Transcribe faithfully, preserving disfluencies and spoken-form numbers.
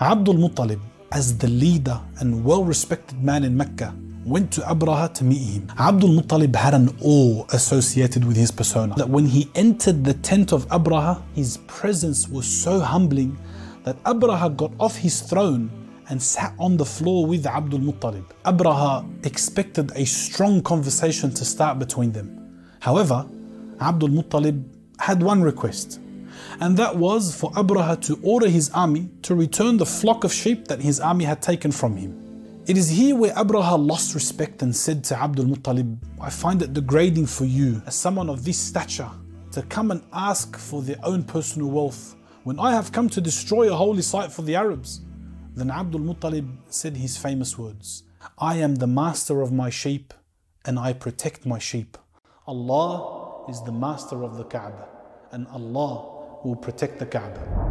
Abdul Muttalib, as the leader and well-respected man in Mecca, went to Abraha to meet him. Abdul Muttalib had an awe associated with his persona, that when he entered the tent of Abraha, his presence was so humbling that Abraha got off his throne and sat on the floor with Abdul Muttalib. Abraha expected a strong conversation to start between them. However, Abdul Muttalib had one request, and that was for Abraha to order his army to return the flock of sheep that his army had taken from him. It is here where Abraha lost respect and said to Abdul Muttalib, "I find it degrading for you, as someone of this stature, to come and ask for their own personal wealth, when I have come to destroy a holy site for the Arabs." Then Abdul Muttalib said his famous words, "I am the master of my sheep, and I protect my sheep. Allah is the master of the Kaaba, and Allah will protect the Kaaba."